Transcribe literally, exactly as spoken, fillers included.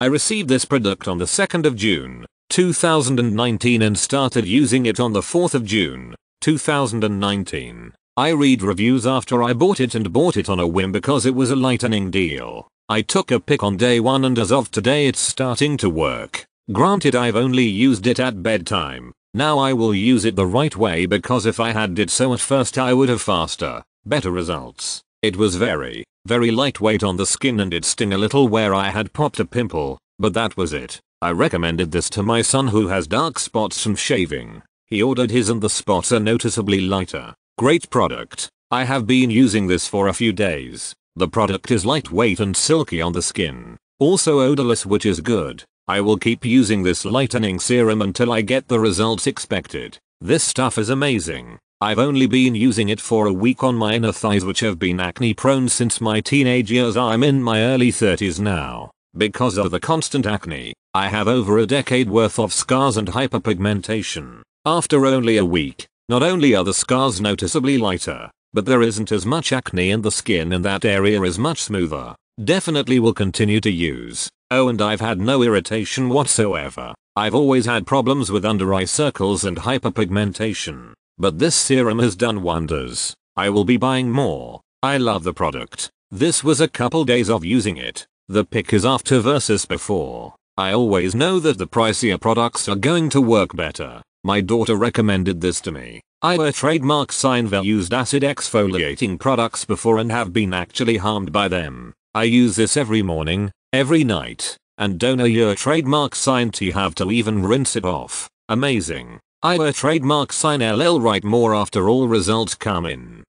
I received this product on the second of June, two thousand nineteen and started using it on the fourth of June, two thousand nineteen. I read reviews after I bought it and bought it on a whim because it was a lightning deal. I took a pic on day one and as of today it's starting to work. Granted, I've only used it at bedtime. Now I will use it the right way because if I had did so at first I would have faster, better results. It was very, very lightweight on the skin and it stung a little where I had popped a pimple, but that was it. I recommended this to my son who has dark spots from shaving. He ordered his and the spots are noticeably lighter. Great product. I have been using this for a few days. The product is lightweight and silky on the skin. Also odorless, which is good. I will keep using this lightening serum until I get the results expected. This stuff is amazing. I've only been using it for a week on my inner thighs, which have been acne prone since my teenage years. I'm in my early thirties now. Because of the constant acne, I have over a decade worth of scars and hyperpigmentation. After only a week, not only are the scars noticeably lighter, but there isn't as much acne and the skin in that area is much smoother. Definitely will continue to use. Oh, and I've had no irritation whatsoever. I've always had problems with under eye circles and hyperpigmentation, but this serum has done wonders. I will be buying more. I love the product. This was a couple days of using it. The pic is after versus before. I always know that the pricier products are going to work better. My daughter recommended this to me. I were trademark Seinvel used acid exfoliating products before and have been actually harmed by them. I use this every morning, every night, and don't know your trademark Sign to have to even rinse it off. Amazing. I were trademark Sign L L. Write more after all results come in.